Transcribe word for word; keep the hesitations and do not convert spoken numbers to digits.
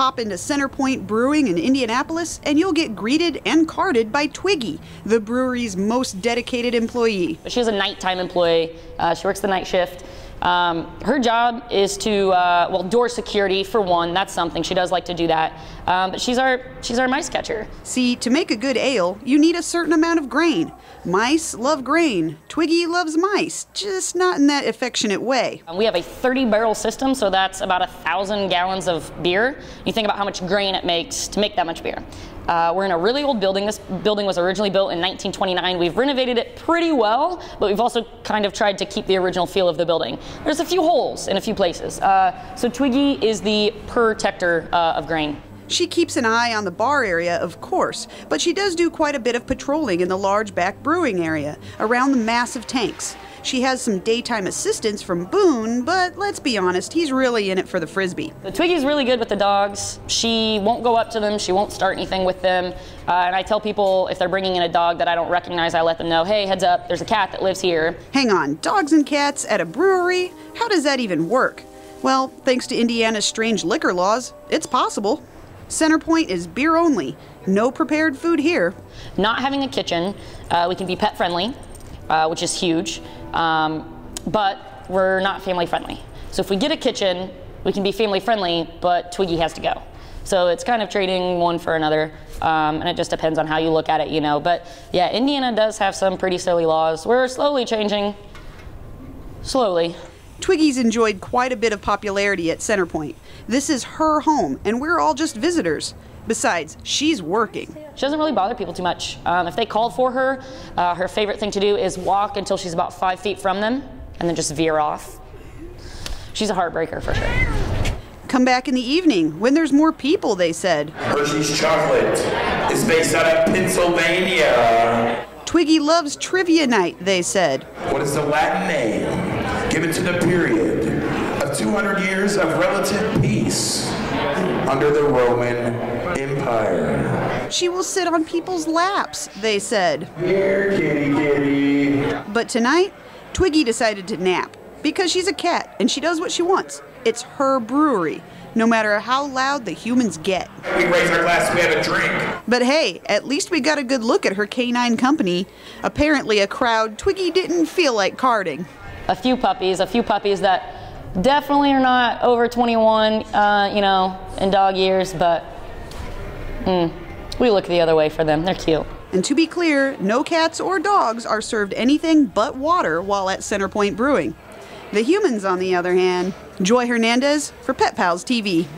Pop into Centerpoint Brewing in Indianapolis and you'll get greeted and carded by Twiggy, the brewery's most dedicated employee. She's a nighttime employee. Uh, she works the night shift. Um, her job is to, uh, well, door security for one, that's something, she does like to do that, um, but she's our, she's our mice catcher. See, to make a good ale, you need a certain amount of grain. Mice love grain, Twiggy loves mice, just not in that affectionate way. We have a thirty barrel system, so that's about a thousand gallons of beer. You think about how much grain it makes to make that much beer. Uh, we're in a really old building. This building was originally built in nineteen twenty-nine. We've renovated it pretty well, but we've also kind of tried to keep the original feel of the building. There's a few holes in a few places. Uh, so Twiggy is the protector uh, of grain. She keeps an eye on the bar area, of course, but she does do quite a bit of patrolling in the large back brewing area, around the massive tanks. She has some daytime assistance from Boone, but let's be honest, he's really in it for the Frisbee. So Twiggy's really good with the dogs. She won't go up to them, she won't start anything with them. Uh, and I tell people if they're bringing in a dog that I don't recognize, I let them know, hey, heads up, there's a cat that lives here. Hang on, dogs and cats at a brewery? How does that even work? Well, thanks to Indiana's strange liquor laws, it's possible. Centerpoint is beer only. No prepared food here. Not having a kitchen, uh, we can be pet friendly, uh, which is huge. Um, but we're not family friendly. So if we get a kitchen, we can be family friendly, but Twiggy has to go. So it's kind of trading one for another, um, and it just depends on how you look at it, you know. But yeah, Indiana does have some pretty silly laws. We're slowly changing, slowly. Twiggy's enjoyed quite a bit of popularity at Centerpoint. This is her home, and we're all just visitors. Besides, she's working. She doesn't really bother people too much. Um, if they call for her, uh, her favorite thing to do is walk until she's about five feet from them and then just veer off. She's a heartbreaker for sure. Come back in the evening when there's more people, they said. Hershey's chocolate is based out of Pennsylvania. Twiggy loves trivia night, they said. What is the Latin name given to the period of two hundred years of relative peace under the Roman Empire? She will sit on people's laps, they said. Here, kitty, kitty. But tonight, Twiggy decided to nap because she's a cat and she does what she wants. It's her brewery, no matter how loud the humans get. We raise our glass, we have a drink. But hey, at least we got a good look at her canine company. Apparently a crowd Twiggy didn't feel like carding. A few puppies, a few puppies that definitely are not over twenty-one, uh, you know, in dog years, but Mm. we look the other way for them. They're cute. And to be clear, no cats or dogs are served anything but water while at Centerpoint Brewing. The humans, on the other hand. Joy Hernandez for Pet Pals T V.